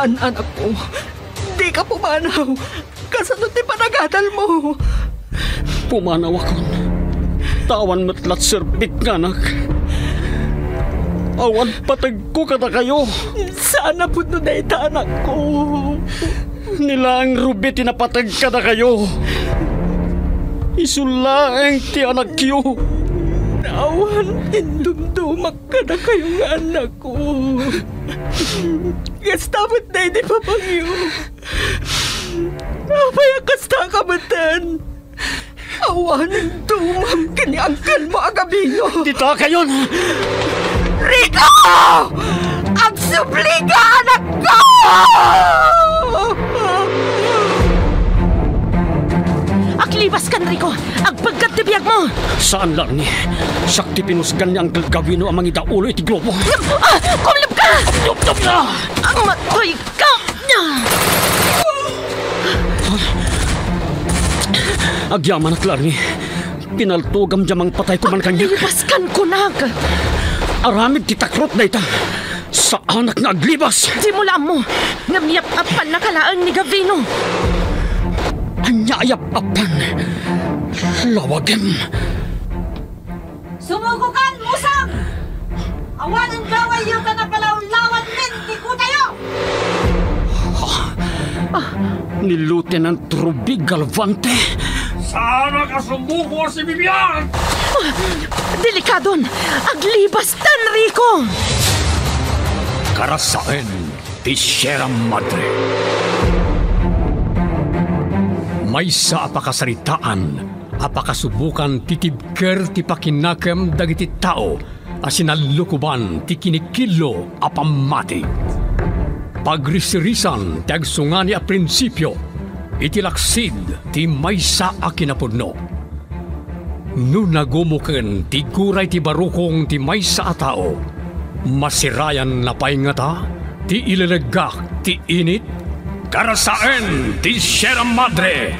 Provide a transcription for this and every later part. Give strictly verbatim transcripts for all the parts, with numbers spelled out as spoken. Hayaan, anak ko. Di ka pumanaw. Kasanot ni panagadal mo. Pumanaw akon. Tawan matlat serbit nga, anak. Awan patag ko kata kayo. Sana po na daita, anak ko. Nilang Ruby, tinapatag ka na kayo. Isulaeng ti anak kiyo. Awan, indumdumak ka na kayong anak ko. Gastamat na hindi pa pangyo. Apaya kasta ka matan. Awan, indumam kiniangkan mo agabino. Dito kayon. Rico! Ang supli ka, anak ko! Aklibas kan, Rico! Ang pagkatibiyag mo! Saan lang ni? Sakti pinusgan niya ang Gavino ang mangita ulo iti globo. Ah! Kumlab ka! Dumdum na! Ang matoy ka! Agyaman at Larni, pinaltogam diyamang patay ko man kanyak. Aklibas kan ko na! Aramid titakrot na ita sa anak na aglibas. Simula mo, namiyap-apan na kalaang ni Gavino. Anyayap-apan, lawagem. Sumugukan, musang! Awanan gaway yung kanapalaw-lawan men, di ko tayo! Ah, ah, ni Lieutenant Ruby Galvante. Sana kasumbuko si Bibian! Delikadon! Aglibas tan, Rico! Karasaen Ti Sierra Madre. May sa apakasaritaan, apakasubukan titibker ti pakinakem dagiti tao, asinalukuban ti kinikilo apamati. Pagrisirisan ti agsungani a prinsipyo, itilaksid ti may sa akinapudno. Noon nagumukin, tiguray ti barukong ti may sa atao. Masirayan na paingata, ti ililegak, ti init. Karasaen Ti Sierra Madre.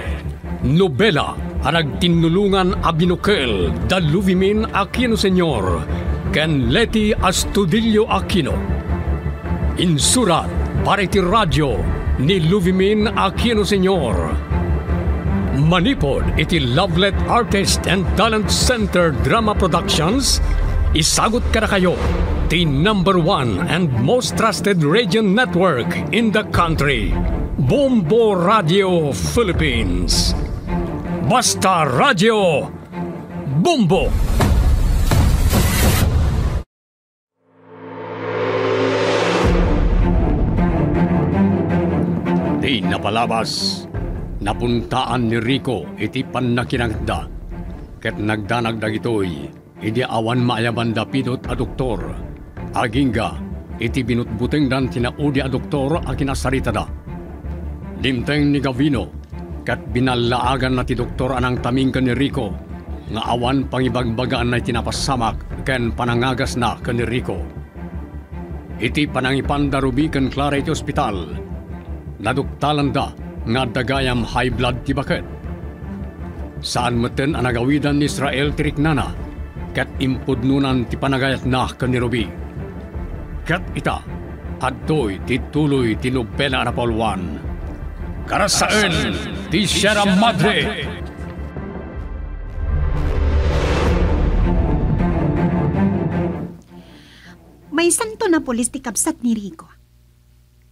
Nobela, anag tinulungan a binukel, da Luvimin Aquino Senyor, Kenleti Astudillo Aquino. Insurat, pare ti radyo, ni Luvimin Aquino Senyor. Manipod iti Lovelet Artist and Talent Center Drama Productions, isagot ka na kayo, the number one and most trusted radio network in the country, Bombo Radio Philippines. Basta Radio, Bombo! Di napalabas. Napuntaan ni Rico iti pannakinagda. Ket nagdanag dagitoy, idi awan maayabanda pidot a doktor. Agingga, iti binutbuteng dan tinaudi a doktor a kinasaritada. Dimteng ni Gavino, ket binalaagan na ti doktor anang tamingkan ni Rico, nga awan pangibagbagaan na itinapasamak ken panangagas na ken ni Rico. Iti panangipanda Ruby ken Clara iti ospital. Naduktalan da, nga dagayam high blood ti baket. Saan maten ang nagawidan ni Israel tiriknana, kat impudnunan ti panagayat na kan ni Ruby. Kat ita, addoy tituloy tinubela na Paulwan. Karasaen Ti Sierra Madre! May santo na polis ti kapsat ni Rico.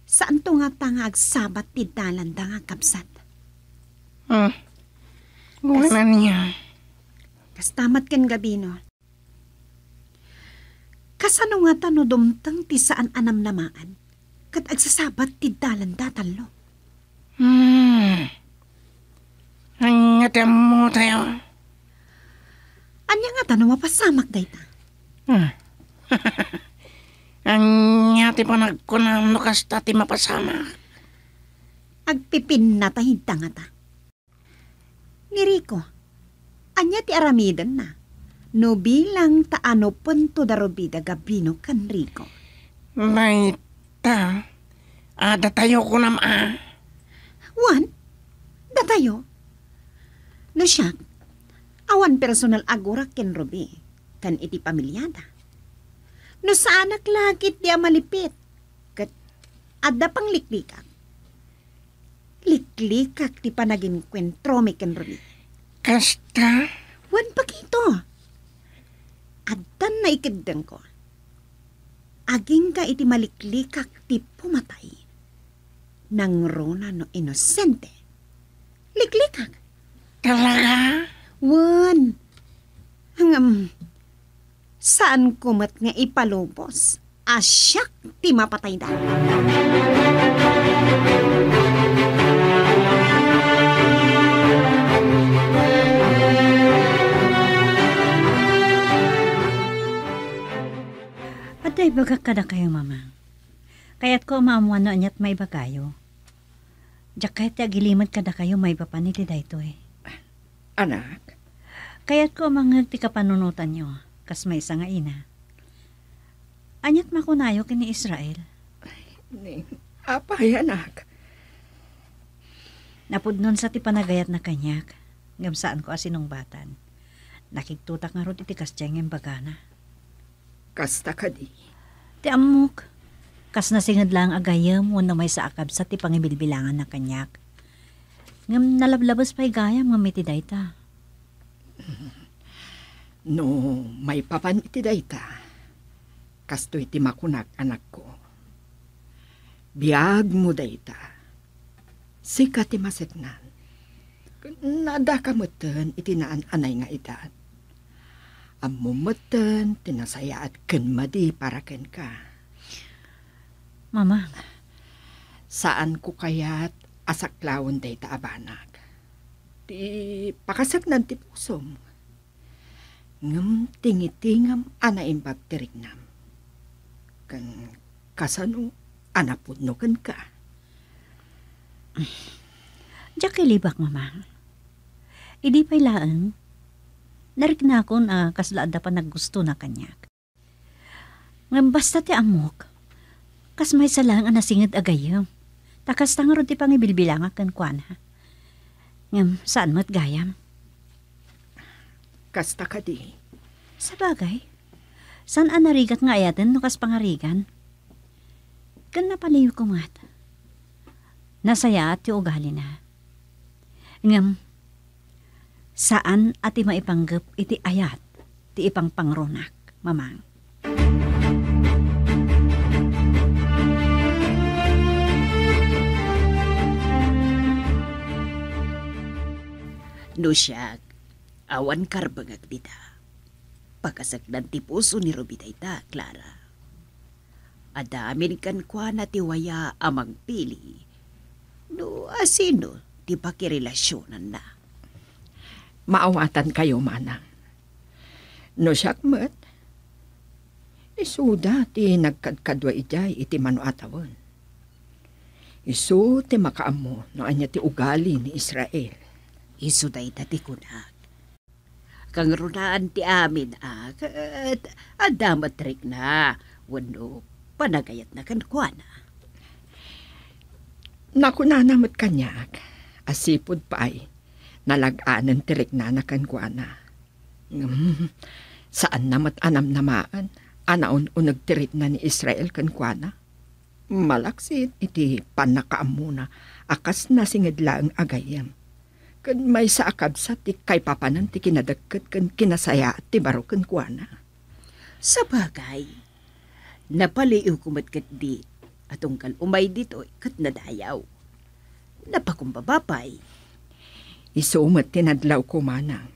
Saan to nga tangag sabat ti dalanda nga kapsat? Hmm. Wala niya. Kastamat ken Gavino. Kasano nga tano dumtang ti saan anam namaan? Kat agsasabat ti dalanda talo. Hmm. Angatam mo tayo. Anya nga tano mapasamak dayta? Hmm. Anya ti panagkunam no kasta ti mapasama. Agpipin na tahintang ata. Ni Rico, anya ti aramidan na. No bilang taano punto darubida Gavino kan Rico. Maita, ah, datayo ko nam ah. Wan, datayo? No siya, awan personal agura ken Ruby, kan iti pamilyada. No sa anak lagit di malipit. Kat Adda pang liklikak. Liklikak ti panagin kwentro mi ken Ruby. Kasta? Wan pa kito. Addan na ikidden ko. Aging ka iti maliklikak ti pumatay. Nangrona no inosente. Liklikak. Talaga? Wan. Hangam. Saan kumat nga ipalubos? Asyak ti mapatay da. Aday bagak kada kayo, Mama. Kaya't ko maamuan no anyat may bagayo. Diyak kahit agilimat kada kayo may papanitida ito eh. Anak? Kaya't ko mga tikapanunutan nyo, kas may isa nga ina. Anyat makunayo kini Israel. Ay, apay anak. Napudnon sa ti panagayat na kanyak, gamsaan ko asinong batan. Nakiktutak nga rod iti kastyeng bagana. Kasta ka di. Ti amok. Kas nasingad lang agayam wano may saakab sa ti pangibilbilangan na kanyak. Ngam nalablabas pa'y gayam ngamitiday ta. No, may papanitiday ta. Kasto'y timakunak, anak ko. Biag mo dayta. Sika timasetnan. Nada kamutan itinaan anay nga edad. Amumutan, tinasaya at kenmadi para ken ka. Mama, saan ko kaya't asaklawan dayta abanag? Di pakasagnan ti pusom. Ngam tingitingam anain bagtirignam. Kan kasano anapudnokan ka. Diyak ilibak, Mama. Idi pa'y laan. Narik na ako na kaslaada pa naggusto na kanyak. Ngam basta ti amok. Kas may salang anasingit agayam. Takas tangarod ti pangibilbilangan kan kuana. Ngam saan mo't gayam? Kasta ka di. Sa bagay. San anarigat nga ayaten no kas pangarigan? Kan napaliw ko nga ta. Nasaya at ti ugali na. Ngam, saan ati maipanggap iti ayat ti ipang pangronak, Mamang? No siya, awan karbangag dita. Pakasagdan ti puso ni Ruby dayta, Clara. Adamin kan kwa na tiwaya amang pili. No, asino ti pakirelasyonan na. Maawatan kayo, Manang. No, syakmat. Isu dati nagkadkadwa ijay iti manuatawan. Isu ti makaamo no anya ti ugali ni Israel. Isu dayta ti kunag. Kang runaan ti amin, ah, at adamatrik na, wano, panagayat na kankwana. Nakunanamat kanyak, asipod paay, nalagaanan tirik na na kankwana. Mm, saan namat anam namaan, anaon unag tirik na ni Israel kankwana? Malaksit, iti panakaamuna, akas nasingidlaang agayam. Kan may saakab sa ti kay papanan ti kinadagkat kan kinasaya at ti barukan kuana. Sa bagay, napaliw kumatkat di at ungkal umay dito kat nadayaw. Napakumbabapay. Isumat tinadlaw ko, Manang.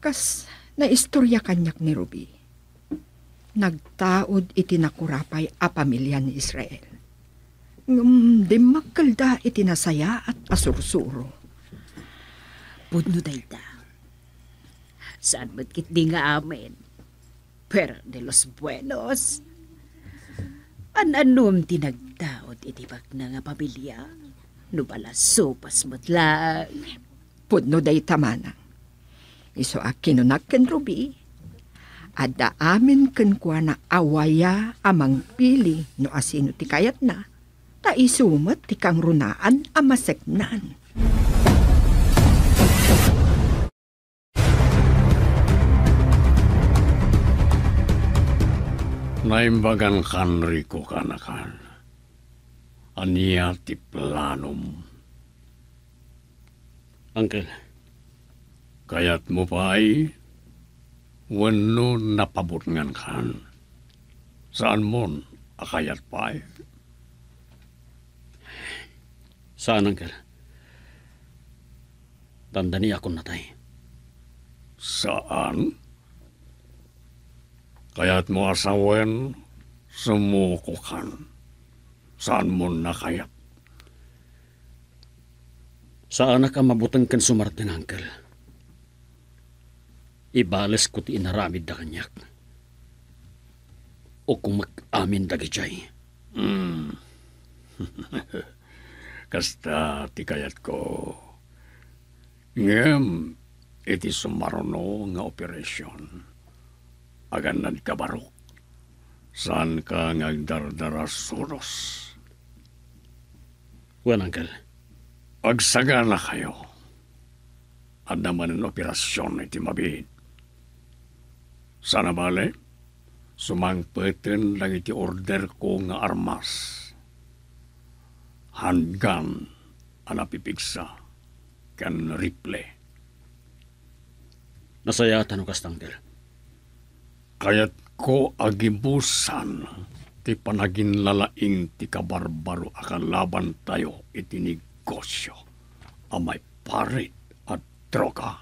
Kas naistorya kanyak ni Ruby. Nagtaod itinakurapay a pamilya ni Israel. Ngam di makalda itinasaya at pasursuro. Pudno dayta. Saan ba't kitdi nga amin? Pero de los buenos. Ananum tinagtaot itibak na nga pamilya. Nubala sopas mo't lang. Pudno dayta, Manang. Iso a kinunak ken Ruby. Ada amin kenkwa na awaya amang pili no asino tikayat na. Taisumat tikang runaan amaseknan. Naimbagan kan Rico kanakan. Ania ti planum. Uncle, kaya't mo pa ay wano napabutngan kan. Saan mon akayat pa ay? Saan, Uncle? Tandani ako natay. Saan? Kaya't mo asawen sumuko kan. Saan mo nakayat? Saan ka mabutang kan sumartin, Uncle? Ibales ko ti inaramid da kanyak. O kung mag-amin da gijay. Hmm. Kasta ti kayat ko. Ngem, iti sumaruno nga operasyon. Agan nan kabarok. Saan ka ngagdardara suros? Well, Uncle. Pagsagana kayo. At naman ang operasyon iti mabihid. Sana bale, sumangpeten lang iti order ko nga armas. Handgun ang napipigsa kan riple. Nasaya tanong kastangkel. Kaya't ko agibusan ti panagin lalaing ti kabarbaro akan laban tayo itinig. Negosyo, amay parit at droga.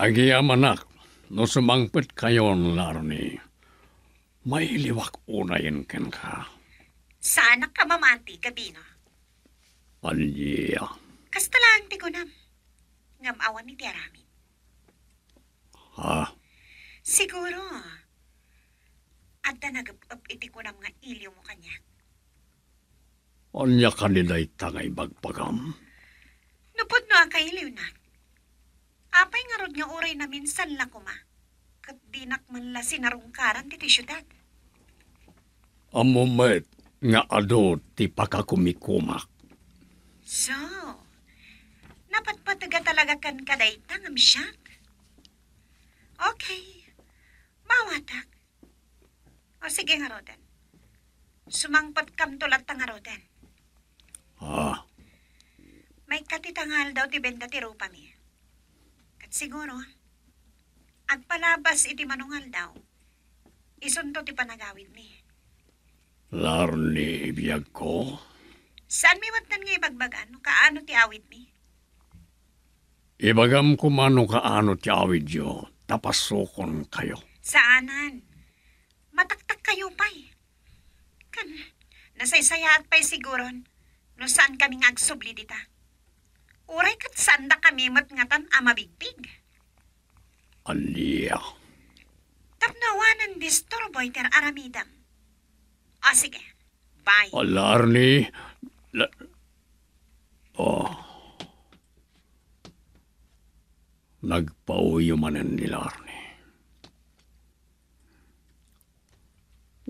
Agiyam anak, no sumangpit kayon, Larni, may liwak unayin ken ka. Sana ka mamanti, Gabino? Aliyah. Kastalaan ti gunam. Ngam awan ni Tiaramin. Ha? Siguro. Adda nagap-up iti ko ng mga ilyo mo kanya. Anya kanila'y tangay bagpagam. Nupod no ang kailiw na. Apay nga rod nga oray na minsan lang kuma. Kat dinak man la sinarungkaran titi syudad. Amumet nga ado ti pakakumikumak. So, napatpataga talaga kan kadayta ng misyak. Okay. Mawatak. O sige nga, Rodan. Sumangpat kam tulat ta nga, Rodan. Ah. May katitangal daw ti benta ti rupa mi. Kat siguro, agpalabas iti manungal daw. Isunto ti panagawid mi. Larni ibiyag ko? Saan mi watan nga ibagbagan? Kaano ti awid mi? Ibagam ko mano kaano ti awid yo, tapasukon kayo. Saanan? Mataktak kayo pa'y. Kan, nasaysaya at pa'y siguron, no saan kami ngagsubli dita. Uray kat saan da kami matngatan amabigpig. Aliya. Tapnawanan disturboy ter aramidam. O sige, bye. Alarni. La... Oh. Nagpauyo manan ni Larni.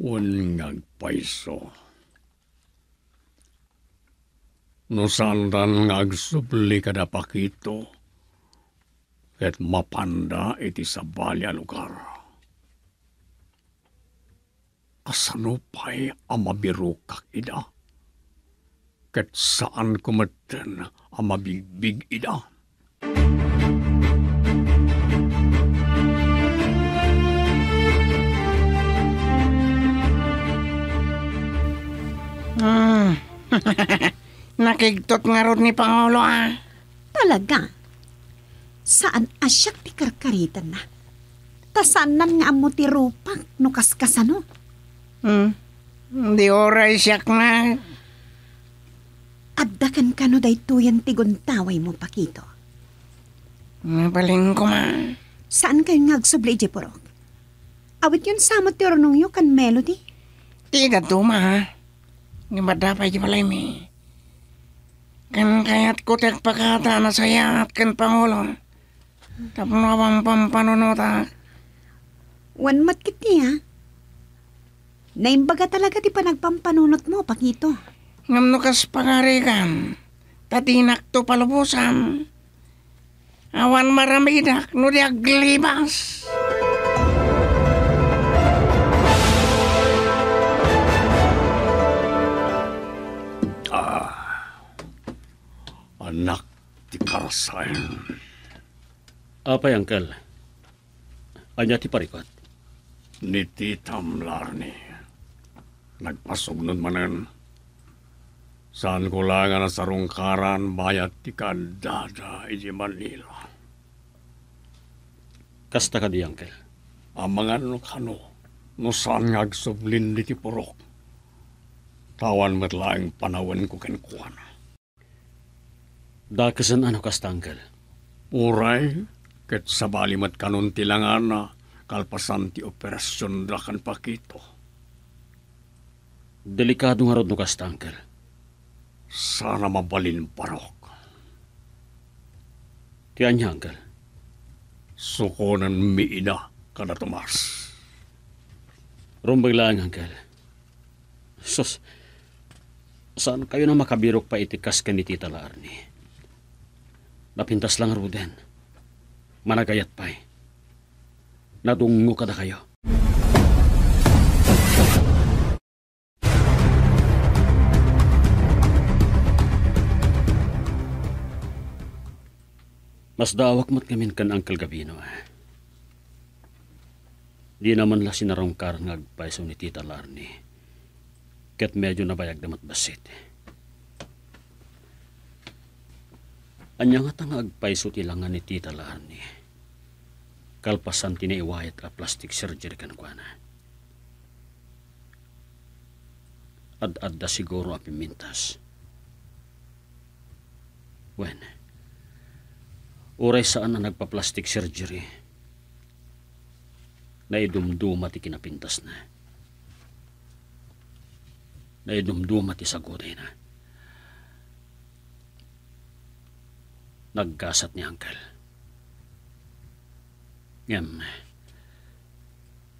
Wan ngagpaiso. No sandan ngagsubli kada pakito ket mapanda iti sabali a lugar. Asano pa'y amabirukak ida? Ket saan kumaten amabigbig ida? Hmm. Nakigtot nga ron ni Pangulo ah. Talaga? Saan asyak ti karkaritan na? Tasanan nga amo ti rupak no kaskasano? Hmm. Di oray siyak na. Addakan ka no daytoyan ti guntaway mo pakito. Mabaling ko ma. Saan kayo ngagsubli ije porok? Awit yun samot ti oronong yu kan melody? Ti dato ma ha. Ngibada pa iti balay mi. Kan kayat ko tek pakata na sayat kan Pangulo. Tapno abang pampanunota. Wan mat kiti ha. Naimbaga talaga ti panagpampanunot mo, Pakito. Ngam no kas pangarikan. tadinak to palubusam. Awan maramidak no di aglibas. Ah, anak ti Karasaen. Apa yang kel? Anya ti parikat. Niti tamlarni. Nagpasugnod manen. Saan ko lang na sarungkaran bayat ti kadada iti Manila. Kasta ka di, Angkel? Amangan no kano, no saan ngagsublin di ti purok. Tawan met laeng panawen ko kenkuan. Da kasan ano kasta, Angkel? Uray, ket sabali met kanun tilangana, kalpasan ti operasyon da kan pakito. Delikado nga rod no kasta, Angkel. Sana mabalin parok. Tiyan niya, Angkel. Sukunan miina ka na tumas. Rumbag lang, Angkel. Sus, saan kayo na makabirok pa itikas ka ni Tita Larni? Napintas lang, Ruden. Managayat pa'y. Nadungo ka na kayo. Mas dawak mat kamin kan Angkel Gavino. Di naman la sinarongkar ngagpaiso ni Tita Larni. Ket medyo nabayag damat basit. Anya nga tang agpaiso tilangan ni Tita Larni. Kalpasan tinaiwayat a plastic surgery kan kuana. Ad-adda siguro a pimintas. Wen. Uray saan na nagpa-plastic surgery naidumduma ti kinapintas na naidumduma ti saguday na naggasat ni Angkel. Ngem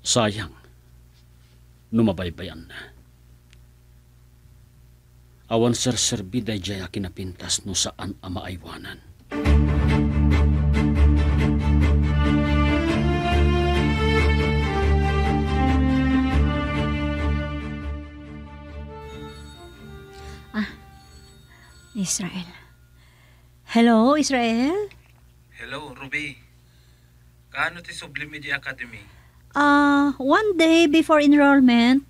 sayang numabaybayan na awan ser-serbi day jaya kinapintas no saan ama aywanan. Israel. Hello, Israel? Hello, Ruby. Kaano ti Sublime Academy? Ah, uh, one day before enrollment.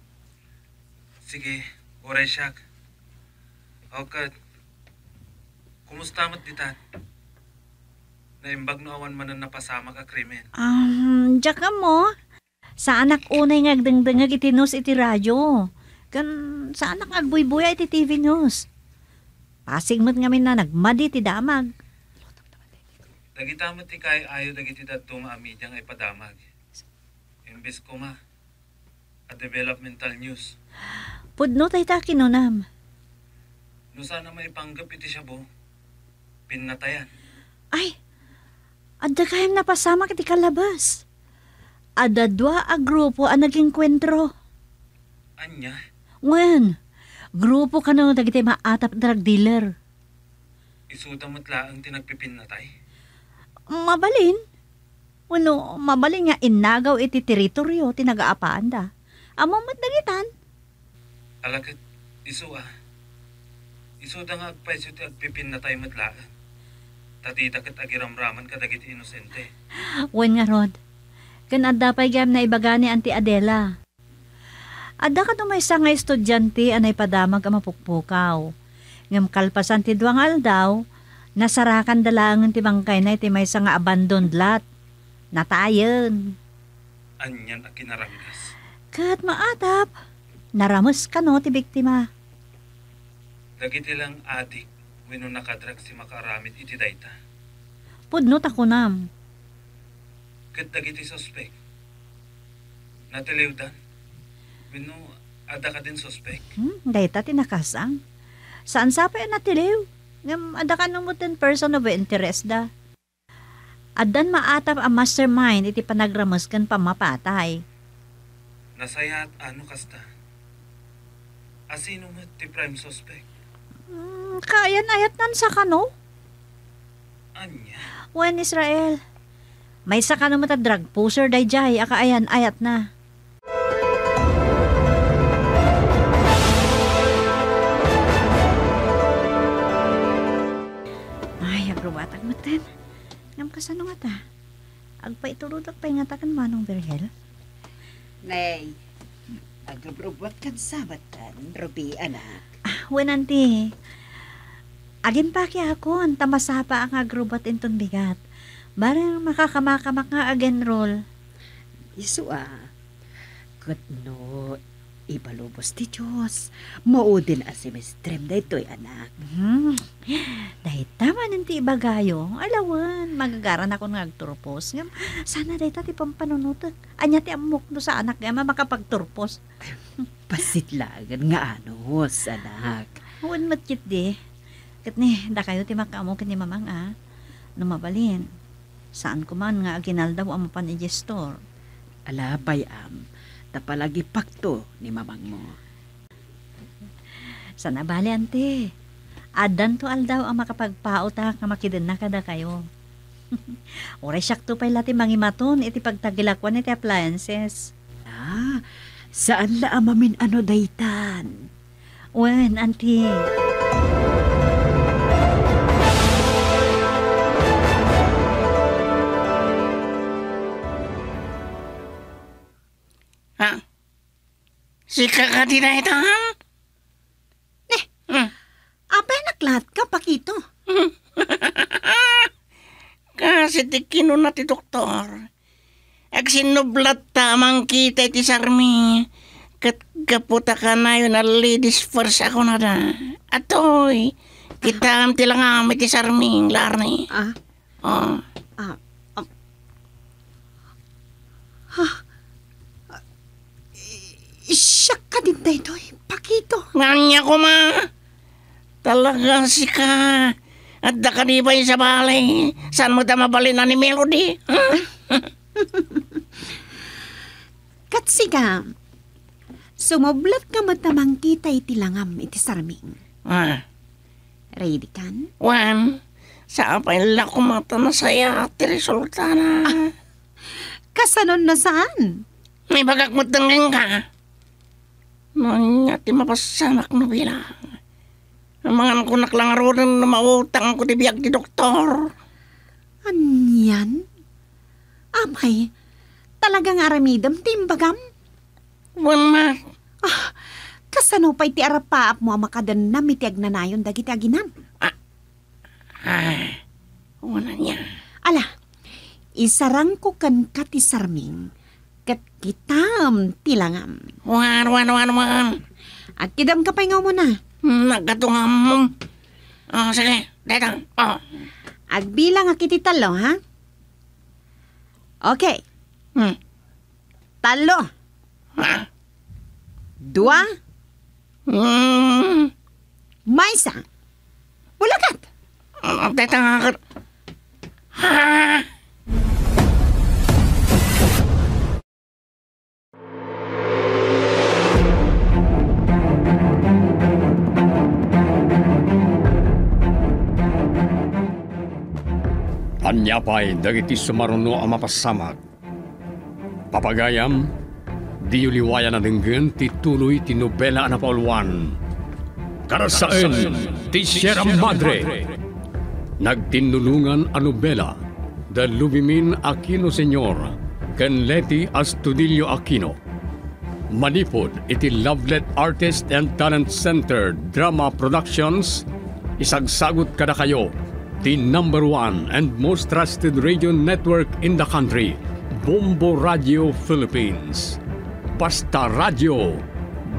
Sige, oray siyak. Okay. Kumusta mat ditan? Naimbag no awan manan napasama ka krimen. Um, Diyaka mo. Sa anak unay ngagdangdangag iti news iti radyo. Kan sa anak agbuy-buya iti T V news. Pasigmat ngamin na nagmadi ti damag. Dagitamat ti kay ayo dagiti dadto maamidang ay padamag. Imbes ko ma a developmental news. Pudno tay ta kinunam. No sana may panggap iti sabo. Pinnatayan. Ay. Adda kayam napasama iti kalabas. Adda dua a grupo a nagengkwentro. Anya? Wen. Grupo ka na dagiti maatap drug dealer. Isuda mo't laang tinagpipinnatay? Mabalin. Uno, mabalin nga innagaw iti teritoryo tinagaapaan da. Amo mo't nagitan. Alakit, isu ah. Isuda nga agpaiso ti agpipinnatay mo't laang. Tatitakit agiramraman ka dagiti inosente. Wen nga Rod, kanada pa'y gam na ibagani anti Adela. Adda ka may isang nga estudyante anay padamag ang mapukpukaw. Ngam kalpasan ti duangal daw, nasarakan dalangan ti bangkay na iti may isang nga abandoned lot. Natayan. Anyan na kinaranggas. Kat maatap, naramos ka no ti biktima. Dagiti lang adik, wino nakadrag si makaramit iti dayta. Pudnot ako nam. Kat dagiti suspect, natiliwdan. Wino, ada ka din suspect? Hmm, dahita tinakasang. Saan sa pa yung natiliw? Ada ka nung ten person of interest da. Adan maatap ang mastermind iti panagramos kan pamapatay. Nasaya at ano kasta? Asino mo ti prime suspect? Mm, kaayan ayatan sa kano? Anya? Wen Israel. May sa kano matadrag po, Sir Dayjay, akaayan ayat na. Ay, agrubatag matin. Ngam kasano nga ta? Agpaiturudak pa ingatakan manong Berhel? Nay, agabrobot kan sabatan, Ruby, anak. Ah, wenanti. Agin pa kaya akon, tamasapa ang agrobot inton bigat. Barang makakamakamak nga again roll. Isu ah, good no, ibalubos ti Diyos. Maudin asimistrem da ito'y anak. Hmm. Dahil tama nanti ibagayong, alawan, magagaran ako ng agturpos. Sana dahil tati pampanunutak. Anya ti amok no sa anak nga makapagturpos. Pasitlagan nga anos, anak. Huwag matkit di. Katni, da kayo ti makaamok ni mamang ah. Numabalin, saan kuman nga aginaldaw ang mapanigestor. Ala, bayam. Palagi pakto ni mamang mo. Sana bali, ante. Adan to aldaw ang makapagpaota kamakidin na kada kayo. Oray syakto pa'y lati mangimaton iti pagtagilakwan iti appliances. Ah, saan la amamin ano daytan? Wen, ante. Ha? Sika ka dinaytahan? Eh, hmm. Abay naglahat ka, pakito. Kasi di kinuna ti doktor. Agsinublat ta mang kita iti sarmi. Katkaputa ka na yun na ladies first ako na da. Atoy, kita am tila nga may ti sarmi, larni. Ah? Oh. Ah. Um. Ha? Siyak ka din tayo, pakito. Nganya ko, ma. Talaga si ka. At da ka di ba yung sa balay? Saan mo ta mabalin na ni Melody? Kat si ka, sumublat ka matamang kita iti langam iti sarming. Ah. Ready kan? Wan, sa apay lang kumata na saya at resulta na. Ah. Kasanon na saan? May bagak mo tanggang ka. Manya ti mapasanak no bilang. Amangan ko naklangaroon na mautang ko ti biyag ti doktor. Anyan? Amay, talagang aramidam timbagam? Wala. Ah, kasano pa'y ti arapaap mo amakadan na mitiag na nayon dagiti aginam? Ah, ah, wala niya. Ala, isarang ko kan ka ti sarming. Kat kitam tilangam. Wan, wan, wan, wan. At kidam ka pa'y nga muna. Nagkatungam mo. Oh, sige, datang. Oh. Agbilang akiti talo, ha? Okay. Hmm. Talo. Ha? Dua. Hmm. Maysa. Bulakat. Oh, datang. Ha? Anyapay dagiti sumaruno ang mapasamag. Papagayam, di uliwayan na dinggan tituloy tinubela na pauluan. Karasaen Ti Sierra Madre. Nagtinulungan ang nobela da Luvimin Aquino Senyor Kenleti Astudillo Aquino. Manipod iti Lovelet Artist and Talent Center Drama Productions. Isagsagot kada kayo. The number one and most trusted radio network in the country, Bombo Radio Philippines. Basta Radio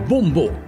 Bombo.